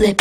lip.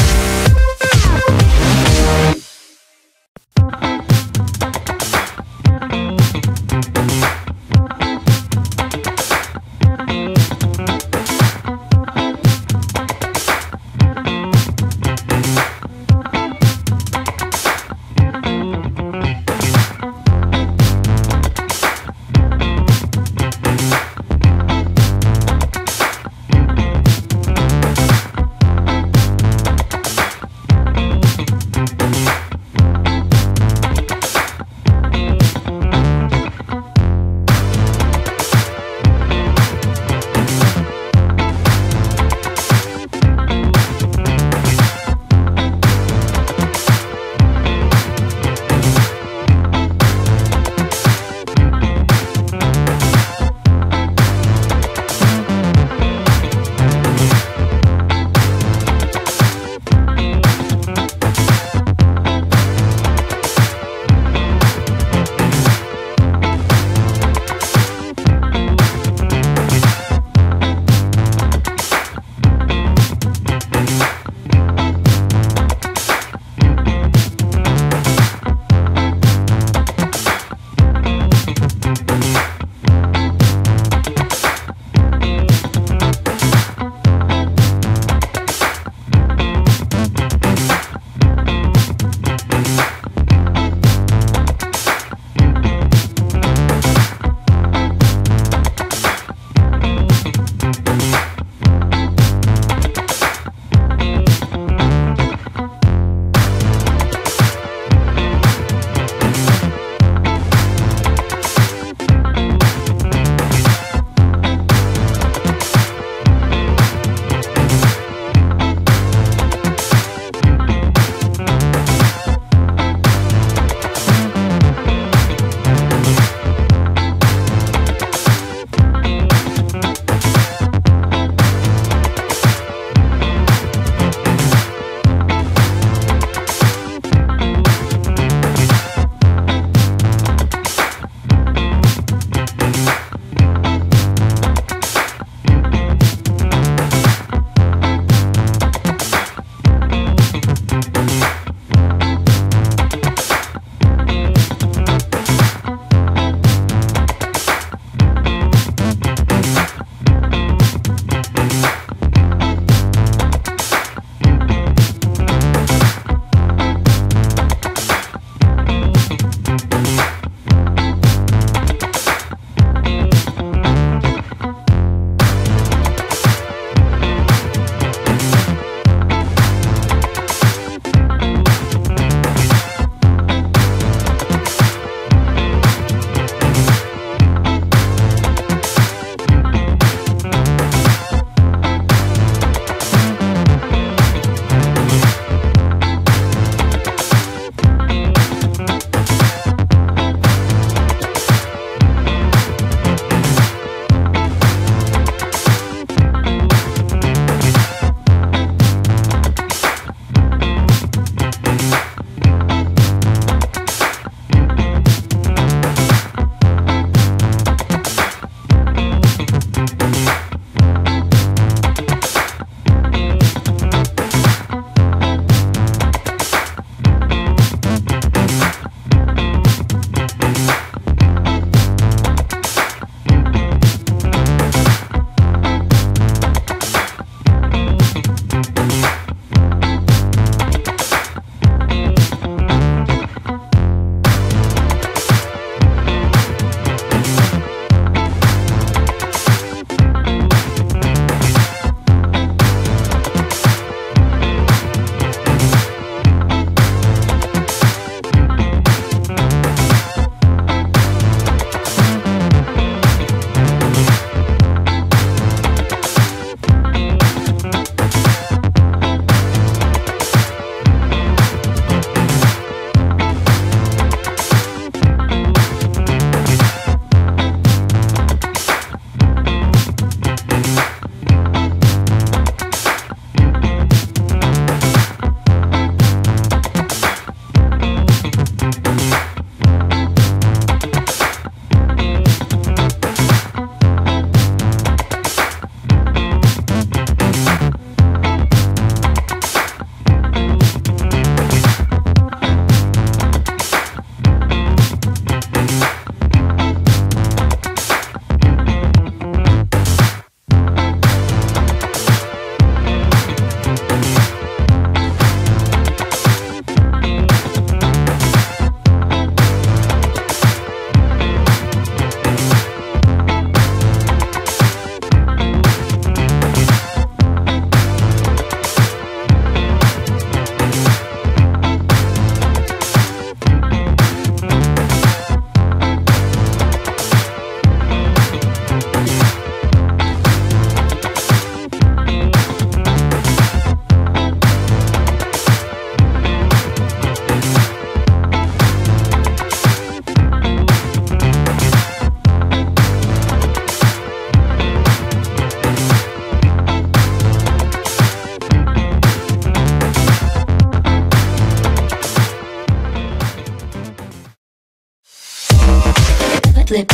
lip.